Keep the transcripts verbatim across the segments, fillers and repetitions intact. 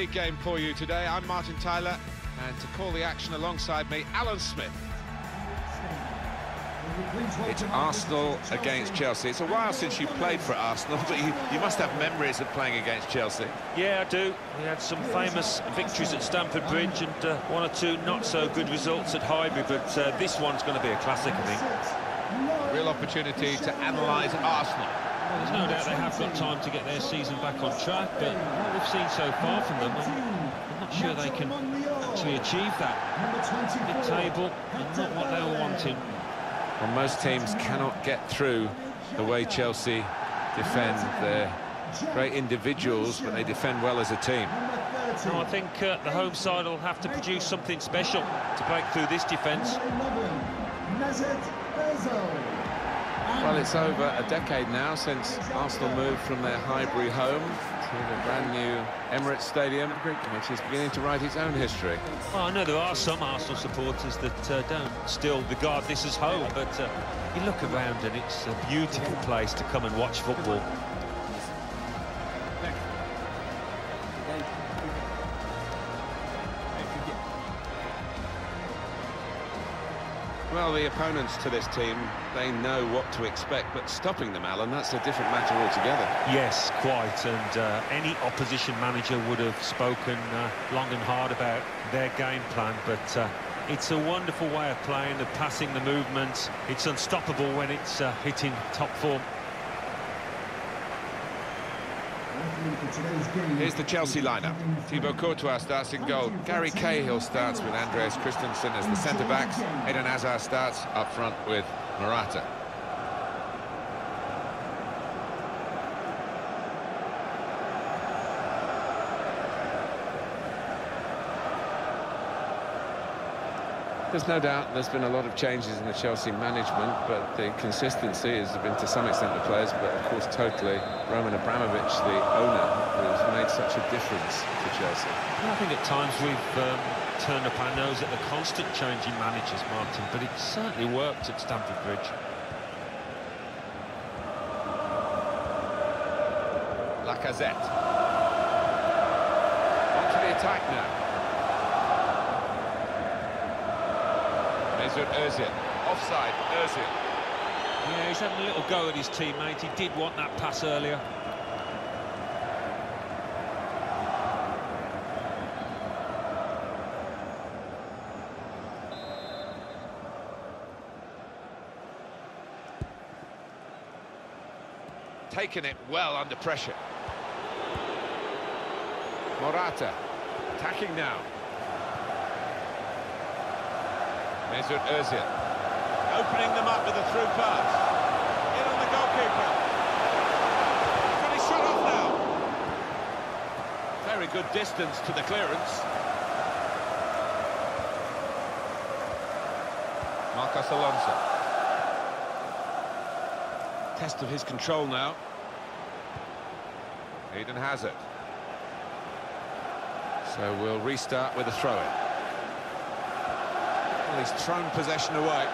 League game for you today. I'm Martin Tyler, and to call the action alongside me, Alan Smith. It's Arsenal against Chelsea. It's a while since you played for Arsenal, but you, you must have memories of playing against Chelsea. Yeah, I do. We had some famous victories at Stamford Bridge and uh, one or two not-so-good results at Highbury, but uh, this one's going to be a classic, I think. A real opportunity to analyse Arsenal. There's no doubt they have got time to get their season back on track, but what we've seen so far from them, I'm not sure they can actually achieve that. Mid-table, not what they were wanting. Well, most teams cannot get through the way Chelsea defend. They're great individuals, but they defend well as a team. So I think uh, the home side will have to produce something special to break through this defence. Well, it's over a decade now since Arsenal moved from their Highbury home to the brand-new Emirates Stadium, which is beginning to write its own history. Well, I know there are some Arsenal supporters that uh, don't still regard this as home, but uh, you look around and it's a beautiful place to come and watch football. Well, the opponents to this team, they know what to expect, but stopping them, Alan, that's a different matter altogether. Yes, quite, and uh, any opposition manager would have spoken uh, long and hard about their game plan, but uh, it's a wonderful way of playing, the passing, the movement. It's unstoppable when it's uh, hitting top form. Here's the Chelsea lineup. Thibaut Courtois starts in goal. Gary Cahill starts with Andreas Christensen as the centre-backs. Eden Hazard starts up front with Morata. There's no doubt there's been a lot of changes in the Chelsea management, but the consistency has been to some extent the players, but of course totally Roman Abramovich, the owner, who's made such a difference to Chelsea. Well, I think at times we've um, turned up our nose at the constant change in managers, Martin, but it certainly worked at Stamford Bridge. Lacazette. Onto the attack now. Mesut Özil, offside, Özil. Yeah, he's having a little go at his teammate. He did want that pass earlier. Taking it well under pressure. Morata, attacking now. Mesut Özil, opening them up with a through pass, in on the goalkeeper, can he shut off now? Very good distance to the clearance. Marcos Alonso, test of his control now. Eden Hazard, so we'll restart with a throw-in. Well, he's thrown possession away.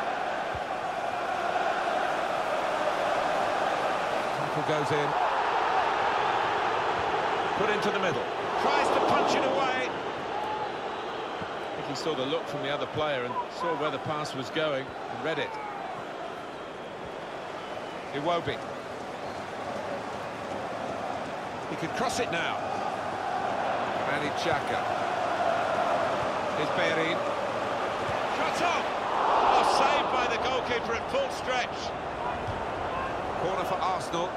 Tackle goes in. Put into the middle. Tries to punch it away. I think he saw the look from the other player and saw where the pass was going and read it. Iwobi. He could cross it now. Granit Xhaka. Here's Bellerín. Shot up! Oh, saved by the goalkeeper at full stretch. Corner for Arsenal.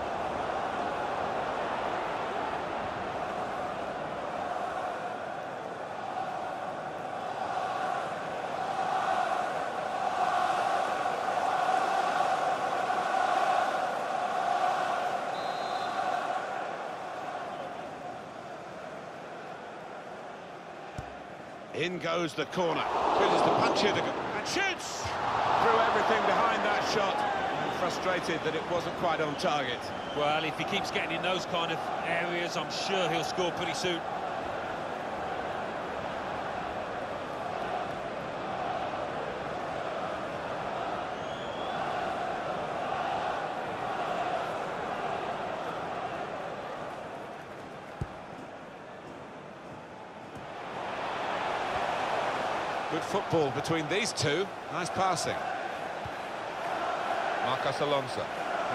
In goes the corner, pushes the punch here and shoots! Threw everything behind that shot, and frustrated that it wasn't quite on target. Well, if he keeps getting in those kind of areas, I'm sure he'll score pretty soon. Good football between these two. Nice passing. Marcos Alonso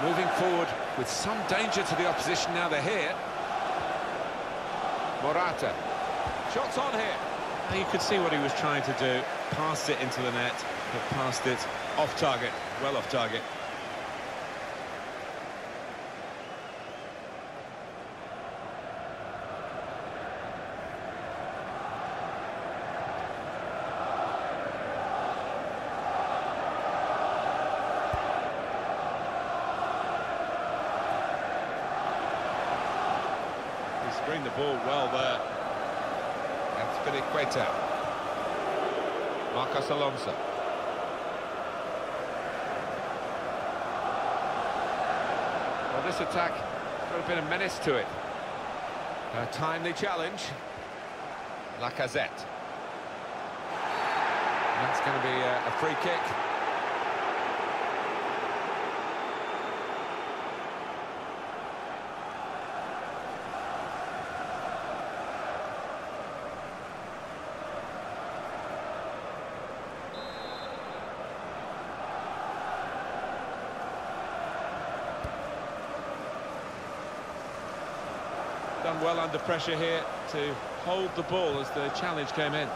moving forward with some danger to the opposition. Now they're here. Morata. Shots on here. And you could see what he was trying to do. Passed it into the net, but passed it off target. Well off target. Bring the ball well there. That's Piriqueta. Marcos Alonso. Well, this attack has got a bit of menace to it. A timely challenge. Lacazette. That's going to be a, a free kick. Done well under pressure here to hold the ball as the challenge came in.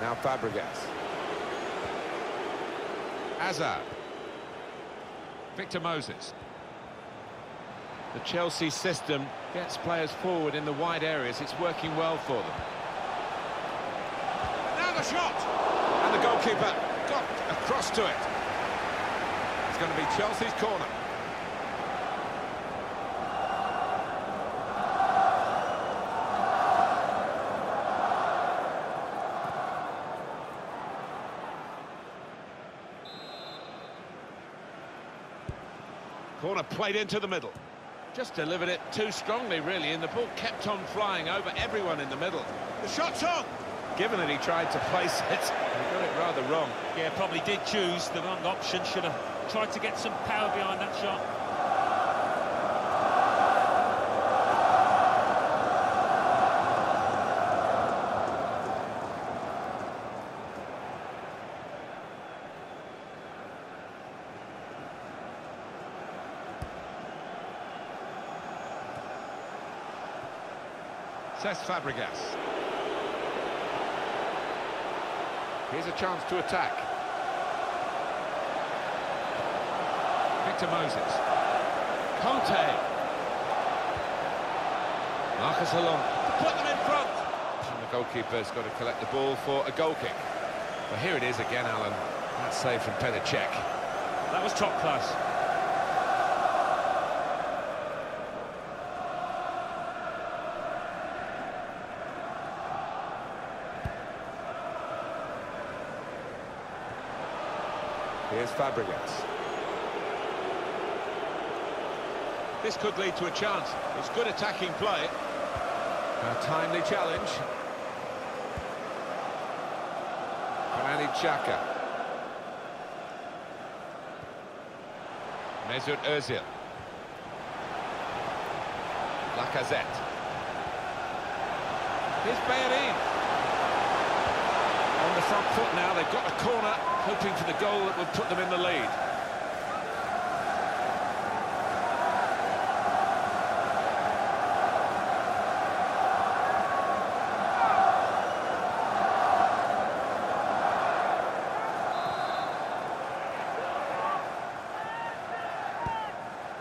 Now Fabregas. Hazard. Victor Moses. The Chelsea system gets players forward in the wide areas. It's working well for them. Now the shot! And the goalkeeper got across to it. It's going to be Chelsea's corner. Corner played into the middle. Just delivered it too strongly, really, and the ball kept on flying over everyone in the middle. The shot's on! Given that he tried to place it, he got it rather wrong. Yeah, probably did choose the wrong option. Should have tried to get some power behind that shot. Cesc Fabregas. Here's a chance to attack. Victor Moses. Conte. Marcus Alonso. Put them in front. And the goalkeeper's got to collect the ball for a goal kick. Well, here it is again, Alan. That save from Petr Cech. That was top class. Here's Fabregas. This could lead to a chance. It's good attacking play. A timely challenge. Granit Xhaka. Mesut Özil. Lacazette. Here's Bellerín. On the front foot now, they've got a corner, hoping for the goal that would put them in the lead.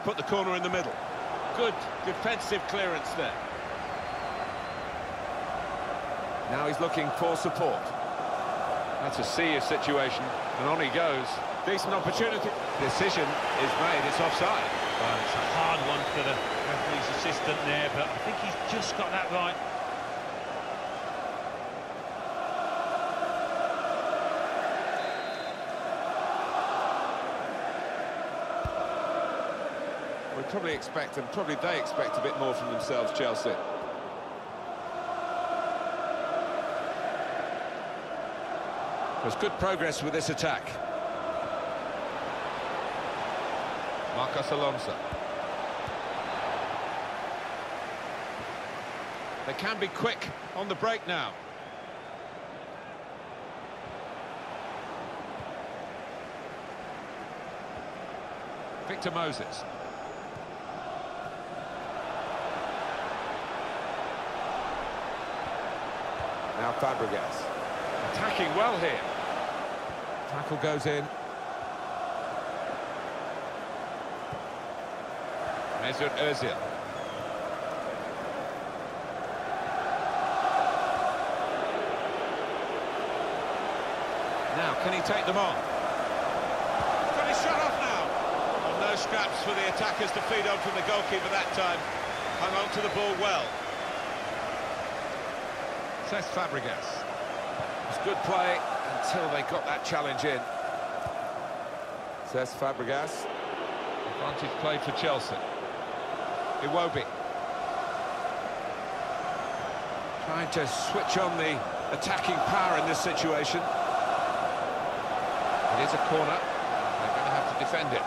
Put the corner in the middle. Good defensive clearance there. Now he's looking for support. That's a sea of situation, and on he goes. Decent opportunity. Decision is made, it's offside. Well, it's a hard one for the referee's assistant there, but I think he's just got that right. We probably expect, and probably they expect a bit more from themselves, Chelsea. There's good progress with this attack. Marcos Alonso. They can be quick on the break now. Victor Moses. Now Fabregas. Attacking well here. Tackle goes in. Mesut Özil. Now, can he take them on? But he's shut off now. Well, no scraps for the attackers to feed on from the goalkeeper that time. Hung on to the ball well. Cesc Fabregas. It's good play until they got that challenge in. Cesc Fabregas. Advantage played for Chelsea. Iwobi. Trying to switch on the attacking power in this situation. It is a corner. They're going to have to defend it.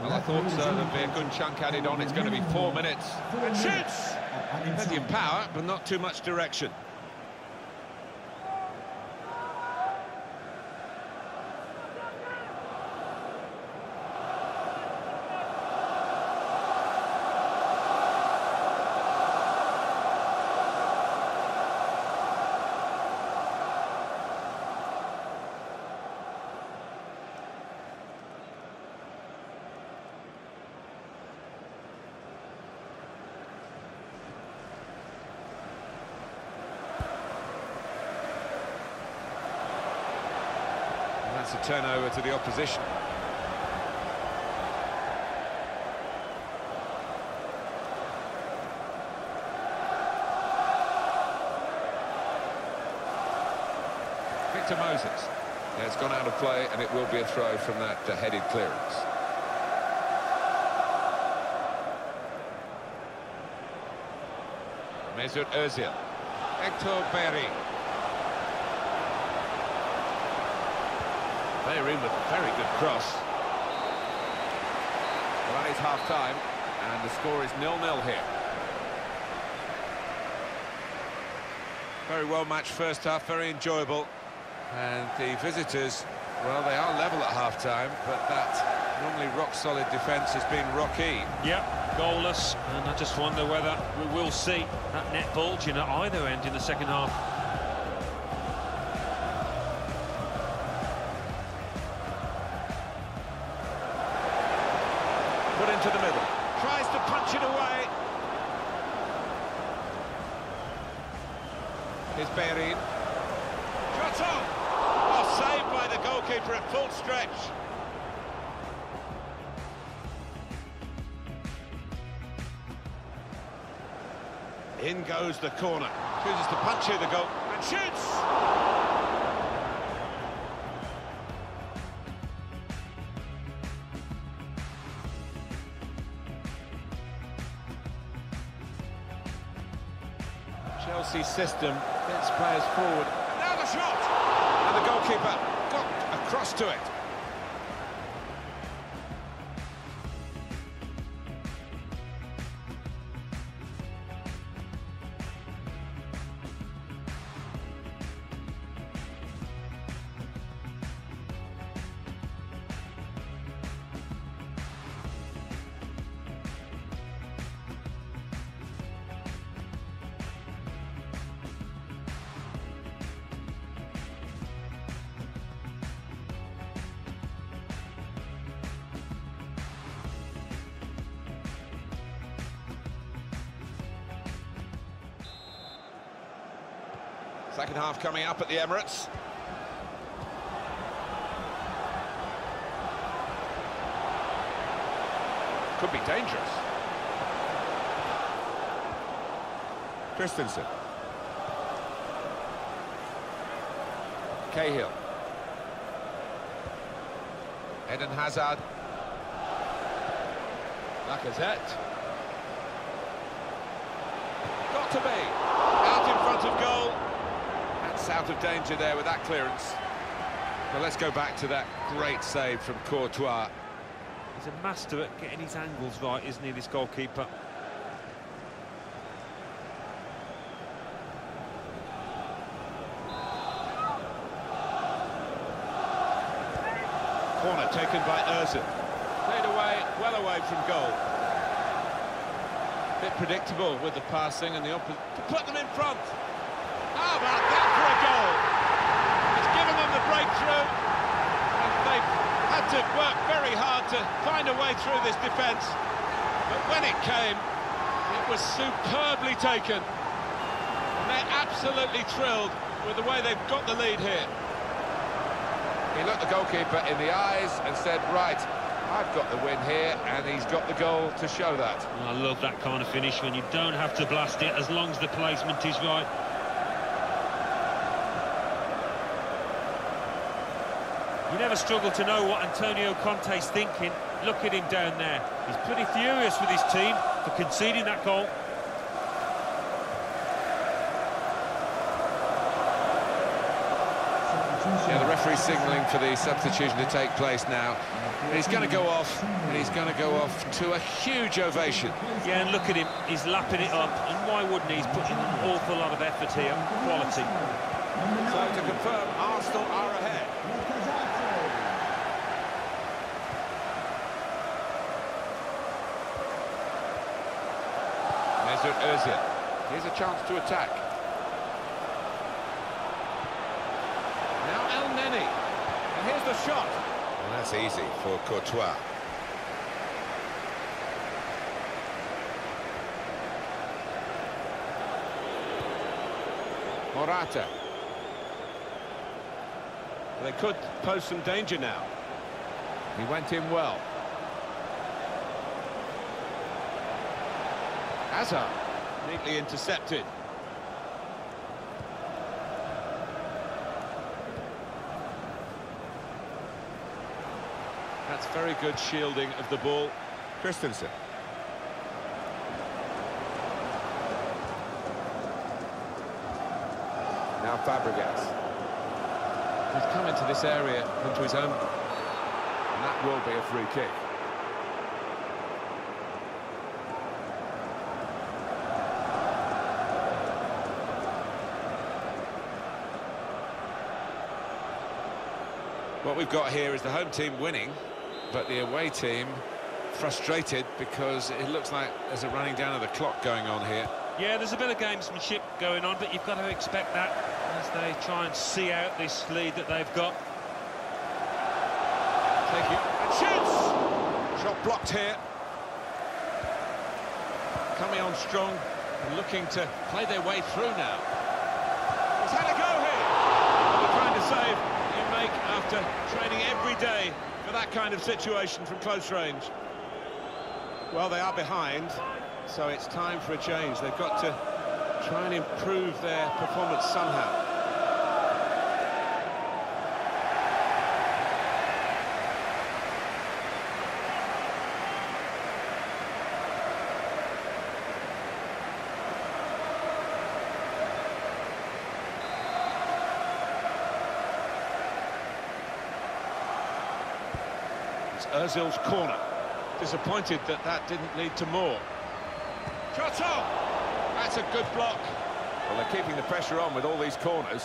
Well, I thought so. There'd be a good chunk added on. It's going to be four minutes. And shoots! Plenty of power, but not too much direction. That's a turnover to the opposition. Victor Moses. Yeah, it's gone out of play, and it will be a throw from that uh, headed clearance. Mesut Özil. Héctor Bellerín. They're in with a very good cross. Well, that is half-time, and the score is nil nil here. Very well-matched first half, very enjoyable. And the visitors, well, they are level at half-time, but that normally rock-solid defence has been rocky. Yep, goalless, and I just wonder whether we will see that net bulging at either end in the second half. To the middle, tries to punch it away. Here's Bellerín. Shot on! Oh, saved by the goalkeeper at full stretch. In goes the corner. Chooses to punch here the goal and shoots. Chelsea's system gets players forward. Now the shot! And the goalkeeper got across to it. Second half coming up at the Emirates. Could be dangerous. Christensen. Cahill. Eden Hazard. Lacazette. Got to be. Out in front of goal. Out of danger there with that clearance. Well, let's go back to that great save from Courtois. He's a master at getting his angles right, isn't he, this goalkeeper? Corner taken by Özil. Played away, well away from goal. A bit predictable with the passing and the opposite. To put them in front. How about that for a goal? It's given them the breakthrough. And they've had to work very hard to find a way through this defence. But when it came, it was superbly taken. And they're absolutely thrilled with the way they've got the lead here. He looked the goalkeeper in the eyes and said, right, I've got the win here, and he's got the goal to show that. Oh, I love that kind of finish when you don't have to blast it, as long as the placement is right. You never struggle to know what Antonio Conte's thinking. Look at him down there. He's pretty furious with his team for conceding that goal. Yeah, the referee signalling for the substitution to take place now. And he's going to go off, and he's going to go off to a huge ovation. Yeah, and look at him, he's lapping it up, and why wouldn't he? He's putting an awful lot of effort here, quality. So to confirm, Arsenal are ahead. Mesut Özil, here's a chance to attack. Elneny, and here's the shot. And that's easy for Courtois. Morata. They could pose some danger now. He went in well. Hazard, neatly intercepted. That's very good shielding of the ball. Christensen. Now Fabregas. He's come into this area, into his own. And that will be a free kick. What we've got here is the home team winning, but the away team frustrated because it looks like there's a running down of the clock going on here. Yeah, there's a bit of gamesmanship going on, but you've got to expect that as they try and see out this lead that they've got. Thank you. And shoots! Shot blocked here. Coming on strong and looking to play their way through now. He's had a go here. They're trying to save and make after training every day for that kind of situation from close range. Well, they are behind, so it's time for a change. They've got to try and improve their performance somehow. Özil's corner. Disappointed that that didn't lead to more. Shot on! That's a good block. Well, they're keeping the pressure on with all these corners.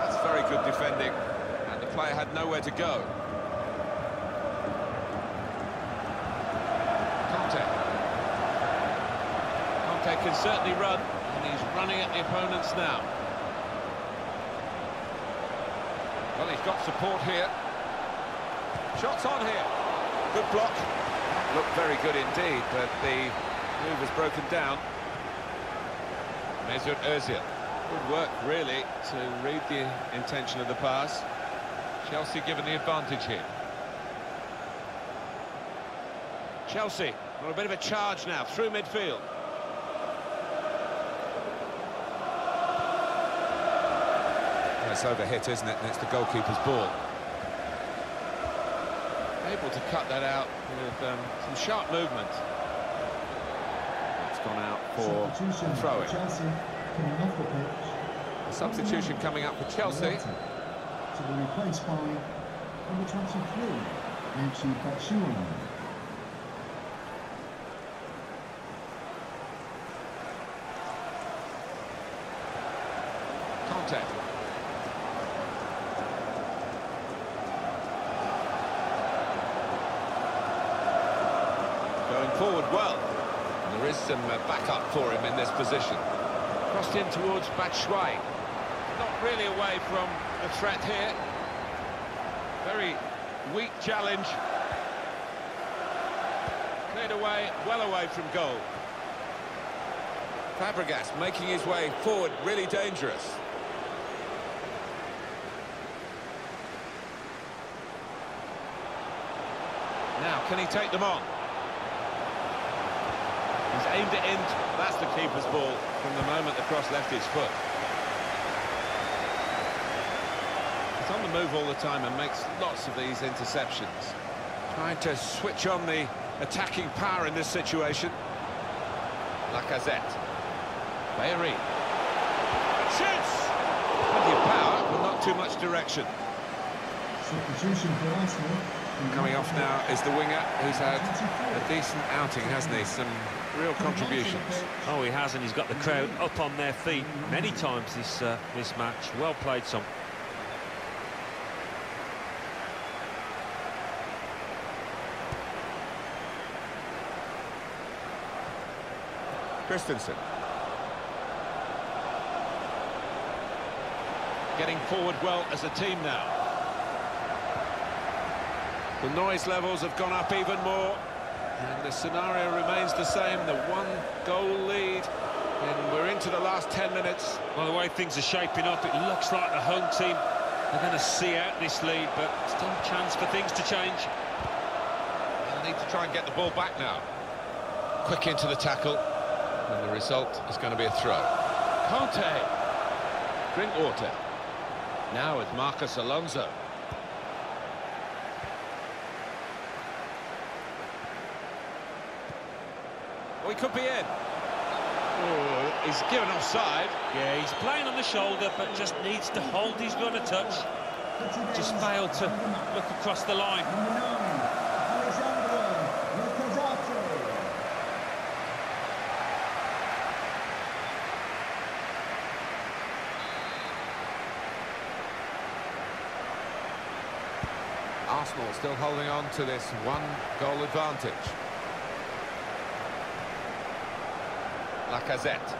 That's very good defending, and the player had nowhere to go. Conte. Conte can certainly run, and he's running at the opponents now. Well, he's got support here. Shots on here. Good block. Looked very good indeed, but the Move is broken down. Mesut Özil. Good work, really, to read the intention of the pass. Chelsea given the advantage here. Chelsea on a bit of a charge now through midfield. It's overhit, isn't it? And it's the goalkeeper's ball. Able to cut that out with um, some sharp movement. It's gone out for throw-in. A substitution coming up for Chelsea. To be replaced by number twenty-three, Antonio Conte. Contact. Going forward well. And there is some uh, backup for him in this position. Crossed in towards Batshuayi. Not really away from the threat here. Very weak challenge. Cleared away, well away from goal. Fabregas making his way forward, really dangerous. Now, can he take them on? He's aimed it in. That's the keeper's ball from the moment the cross left his foot. He's on the move all the time and makes lots of these interceptions. Trying to switch on the attacking power in this situation. Lacazette. Bellerín. Shoots! Plenty of power, but not too much direction. Substitution for Arsenal. Coming off now is the winger, who's had a decent outing, hasn't he? Some real contributions. Oh, he has, and he's got the crowd up on their feet many times this, uh, this match. Well played, Tom. Christensen. Getting forward well as a team now. The noise levels have gone up even more, and the scenario remains the same, the one goal lead, and we're into the last ten minutes. Well, the way things are shaping up, it looks like the home team are going to see out this lead, but still a chance for things to change. They need to try and get the ball back now. Quick into the tackle, and the result is going to be a throw. Conte. Drinkwater. Now with Marcos Alonso. Well, he could be in. Oh, he's given offside. Yeah, he's playing on the shoulder, but just needs to hold his run a touch. Just failed to look across the line. Arsenal still holding on to this one-goal advantage. Lacazette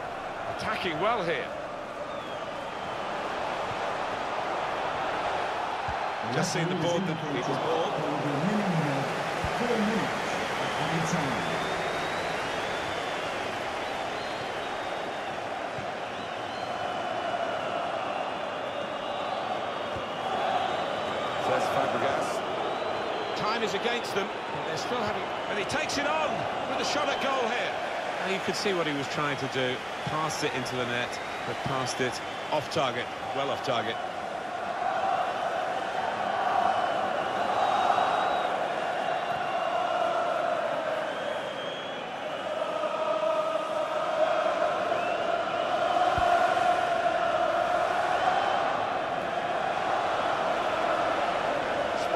attacking well here. Just seen the board that beat his ball. Cesc Fabregas. Time is against them, but they're still having... And he takes it on with a shot at goal here. And you could see what he was trying to do. Passed it into the net, but passed it off target. Well off target.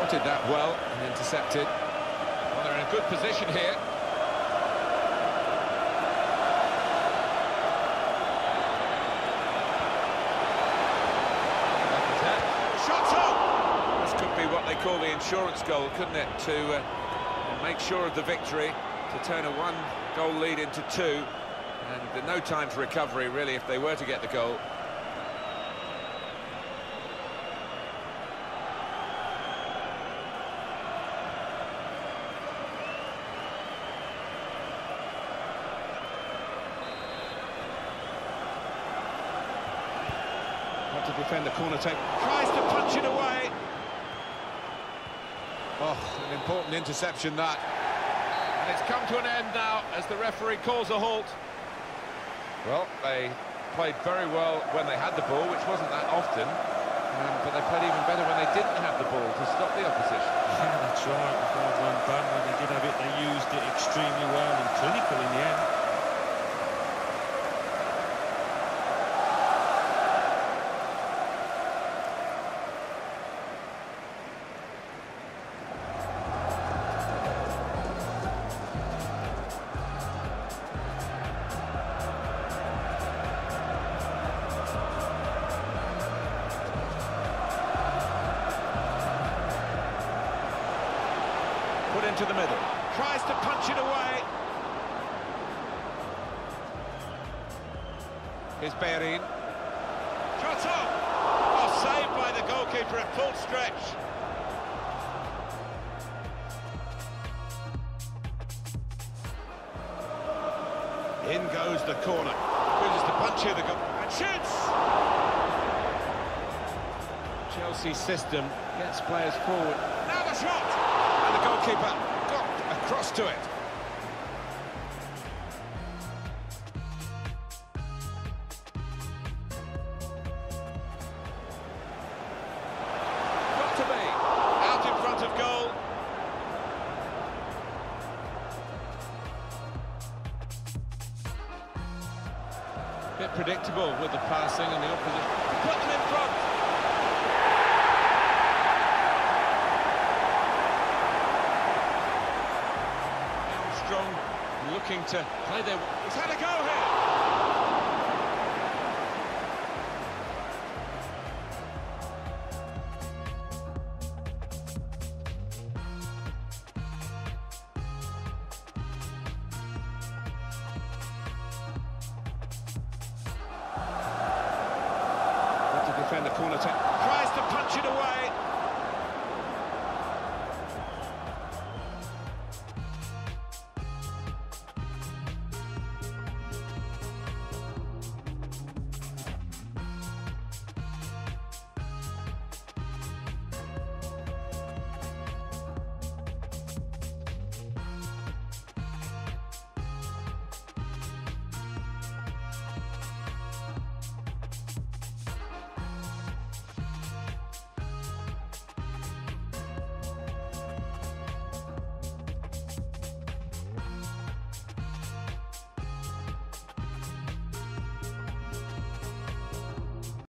Did that well and intercepted. Well, they're in a good position here. Shots up! This could be what they call the insurance goal, couldn't it? To uh, make sure of the victory, to turn a one-goal lead into two, and uh, no time for recovery, really, if they were to get the goal. defend the corner take, tries to punch it away. Oh, an important interception that. And it's come to an end now as the referee calls a halt. Well, they played very well when they had the ball, which wasn't that often. Um, but they played even better when they didn't have the ball to stop the opposition. Yeah, that's right. The ball went bang when they did have it. They used it extremely well and clinical in the end. Into the middle, tries to punch it away. Here's Bellerín. Shot up! Oh, saved by the goalkeeper at full stretch. In goes the corner. Uses the punch here, the goal. And shoots! Chelsea's system gets players forward. Now the shot! And the goalkeeper got across to it. Got to be out in front of goal. Bit predictable with the passing and the opposition. Put them in front. Looking to play their... He's had a go here. Got to defend the corner.